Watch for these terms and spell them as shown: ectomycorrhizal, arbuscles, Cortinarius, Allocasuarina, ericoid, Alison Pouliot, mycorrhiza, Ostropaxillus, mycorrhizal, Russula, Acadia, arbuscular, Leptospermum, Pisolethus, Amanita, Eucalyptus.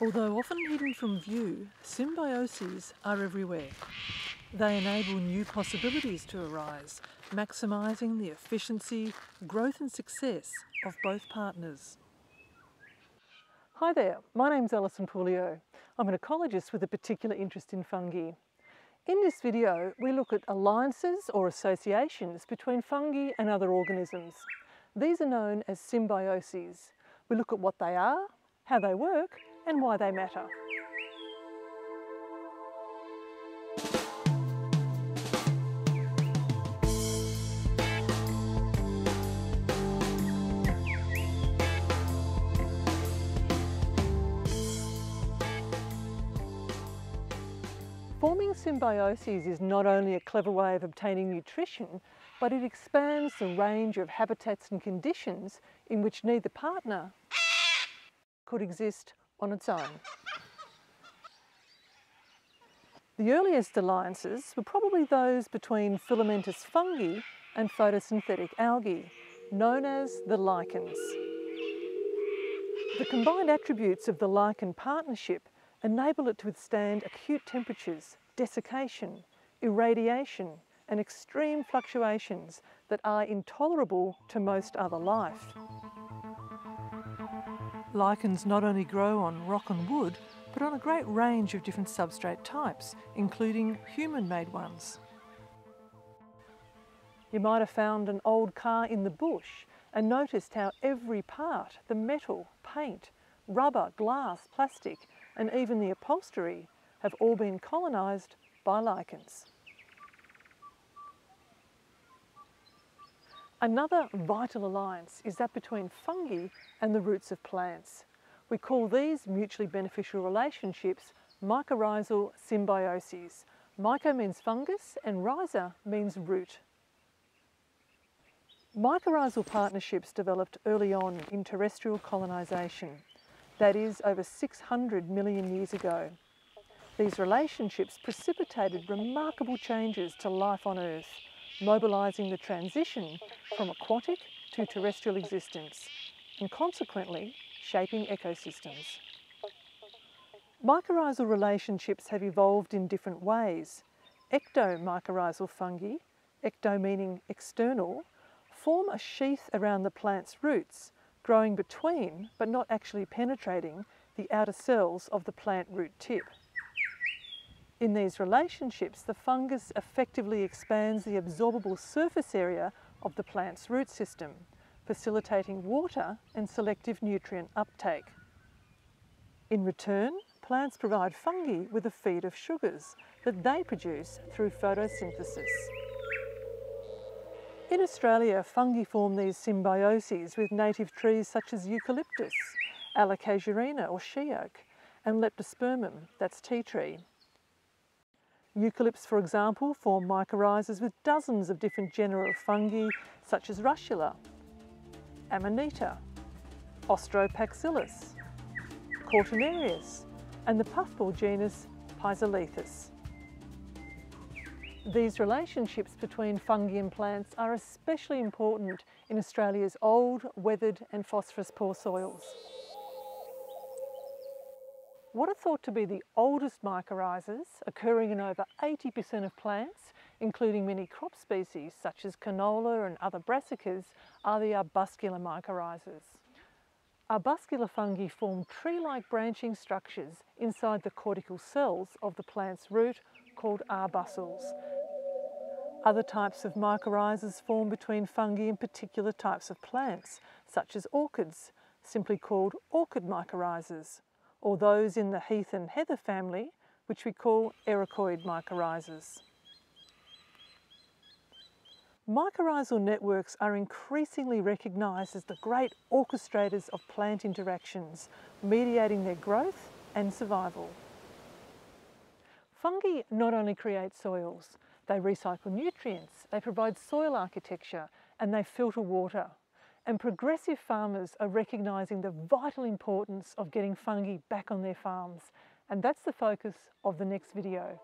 Although often hidden from view, symbioses are everywhere. They enable new possibilities to arise, maximising the efficiency, growth and success of both partners. Hi there, my name's Alison Pouliot. I'm an ecologist with a particular interest in fungi. In this video, we look at alliances or associations between fungi and other organisms. These are known as symbioses. We look at what they are, how they work, and why they matter. Forming symbioses is not only a clever way of obtaining nutrition, but it expands the range of habitats and conditions in which neither partner could exist on its own. The earliest alliances were probably those between filamentous fungi and photosynthetic algae, known as the lichens. The combined attributes of the lichen partnership enable it to withstand acute temperatures, desiccation, irradiation, and extreme fluctuations that are intolerable to most other life. Lichens not only grow on rock and wood, but on a great range of different substrate types, including human-made ones. You might have found an old car in the bush and noticed how every part, the metal, paint, rubber, glass, plastic, and even the upholstery have all been colonised by lichens. Another vital alliance is that between fungi and the roots of plants. We call these mutually beneficial relationships mycorrhizal symbioses. Myco means fungus and rhiza means root. Mycorrhizal partnerships developed early on in terrestrial colonisation. That is, over 600 million years ago. These relationships precipitated remarkable changes to life on Earth, mobilising the transition from aquatic to terrestrial existence, and consequently shaping ecosystems. Mycorrhizal relationships have evolved in different ways. Ectomycorrhizal fungi, ecto meaning external, form a sheath around the plant's roots, growing between, but not actually penetrating, the outer cells of the plant root tip. In these relationships, the fungus effectively expands the absorbable surface area of the plant's root system, facilitating water and selective nutrient uptake. In return, plants provide fungi with a feed of sugars that they produce through photosynthesis. In Australia, fungi form these symbioses with native trees such as eucalyptus, Allocasuarina or she oak, and Leptospermum, that's tea tree. Eucalypts, for example, form mycorrhizas with dozens of different genera of fungi such as Russula, Amanita, Ostropaxillus, Cortinarius, and the puffball genus Pisolethus. These relationships between fungi and plants are especially important in Australia's old, weathered and phosphorus-poor soils. What are thought to be the oldest mycorrhizas, occurring in over 80% of plants, including many crop species such as canola and other brassicas, are the arbuscular mycorrhizas. Arbuscular fungi form tree-like branching structures inside the cortical cells of the plant's root, called arbuscles. Other types of mycorrhizas form between fungi and particular types of plants, such as orchids, simply called orchid mycorrhizas, or those in the heath and heather family, which we call ericoid mycorrhizas. Mycorrhizal networks are increasingly recognised as the great orchestrators of plant interactions, mediating their growth and survival. Fungi not only create soils, they recycle nutrients, they provide soil architecture, and they filter water. And progressive farmers are recognising the vital importance of getting fungi back on their farms. And that's the focus of the next video.